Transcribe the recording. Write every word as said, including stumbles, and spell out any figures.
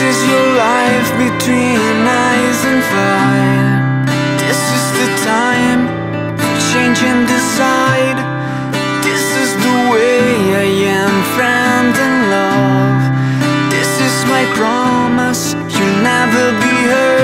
This is your life between eyes and fire. This is the time to change and decide. This is the way I am, friend and love. This is my promise, you'll never be hurt.